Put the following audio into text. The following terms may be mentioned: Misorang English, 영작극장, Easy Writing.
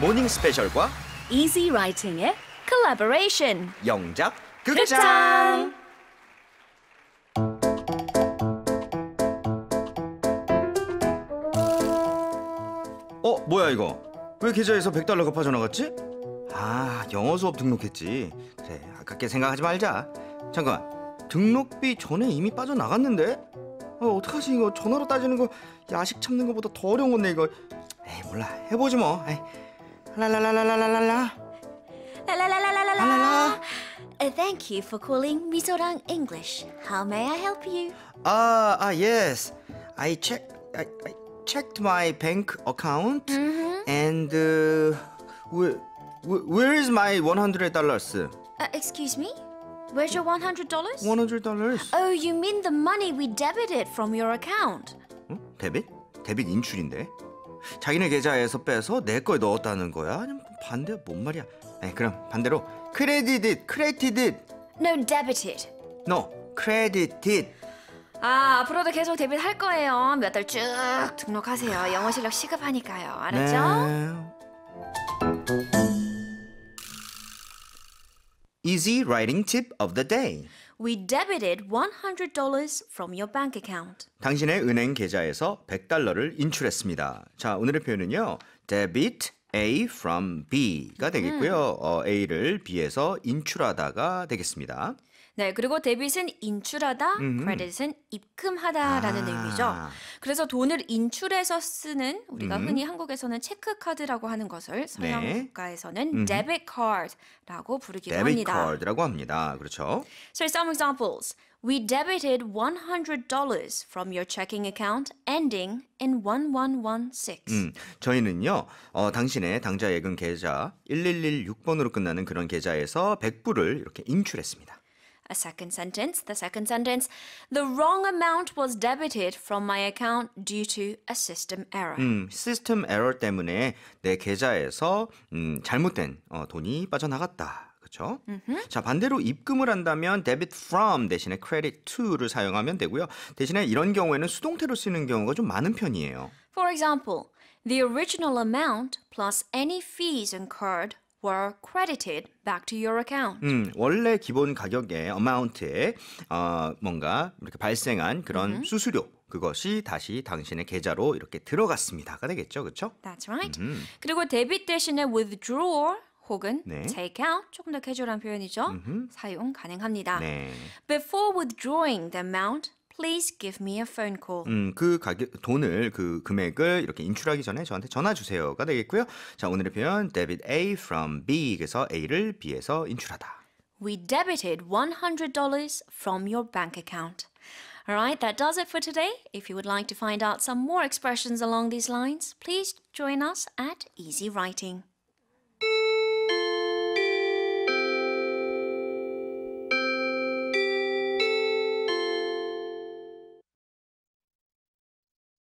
모닝 스페셜과 Easy Writing의 콜라보레이션 영작극장. 뭐야 이거? 왜 계좌에서 $100가 빠져나갔지? 아, 영어 수업 등록했지. 그래, 아깝게 생각하지 말자. 잠깐, 등록비 전에 이미 빠져나갔는데? 어떡하지 이거. 전화로 따지는 거 야식 참는 거보다 더 어려운 건데 이거. 에이, 몰라, 해보지 뭐. 랄랄랄랄랄랄라 랄랄랄랄랄라. Thank you for calling Misorang English. How may I help you? Yes. I checked my bank account. And where is my $100? Excuse me? Where's your $100? $100. Oh, you mean the money we debited from your account? 데빗? 데빗 인출인데? 자기네 계좌에서 빼서 내 거에 넣었다는 거야? 아니면 반대? 뭔 말이야? 네, 그럼 반대로 credited. No, debited. No, credited. 아, 앞으로도 계속 데뷔를 할 거예요. 몇 달 쭉 등록하세요. 영어 실력 시급하니까요. 알았죠? 네. Easy writing tip of the day. We debited $100 from your bank account. 당신의 은행 계좌에서 $100를 인출했습니다. 자, 오늘의 표현은요. debit A from B가 되겠고요. A를 B에서 인출하다가 되겠습니다. 네, 그리고 debit은 인출하다, credit은 입금하다라는 의미죠. 그래서 돈을 인출해서 쓰는, 우리가 흔히 한국에서는 체크카드라고 하는 것을 서양국가에서는 debit card라고 부르기도 합니다. debit card라고 합니다. 그렇죠. So some examples. We debited $100 from your checking account ending in 1116. 저희는요, 당신의 당좌 예금 계좌 1116번으로 끝나는 그런 계좌에서 $100를 이렇게 인출했습니다. The second sentence. The wrong amount was debited from my account due to a system error. 시스템 에러 때문에 내 계좌에서 잘못된 돈이 빠져나갔다. 그렇죠? 자, 반대로 입금을 한다면 debit from 대신에 credit to를 사용하면 되고요. 대신에 이런 경우에는 수동태로 쓰는 경우가 좀 많은 편이에요. For example, the original amount plus any fees incurred were credited back to your account. 원래 기본 가격의 amount에 뭔가 이렇게 발생한 그런 수수료, 그것이 다시 당신의 계좌로 이렇게 들어갔습니다가 되겠죠. 그렇죠? That's right. 그리고 debit 대신에 withdraw 혹은 take out, 조금 더 캐주얼한 표현이죠. 사용 가능합니다. 네. Before withdrawing the amount, please give me a phone call. 그 금액을 이렇게 인출하기 전에 저한테 전화 주세요가 되겠고요. 자, 오늘의 표현 debit A from B. 그래서 A를 B에서 인출하다. We debited $100 from your bank account. All right, that does it for today. If you would like to find out some more expressions along these lines, please join us at Easy Writing.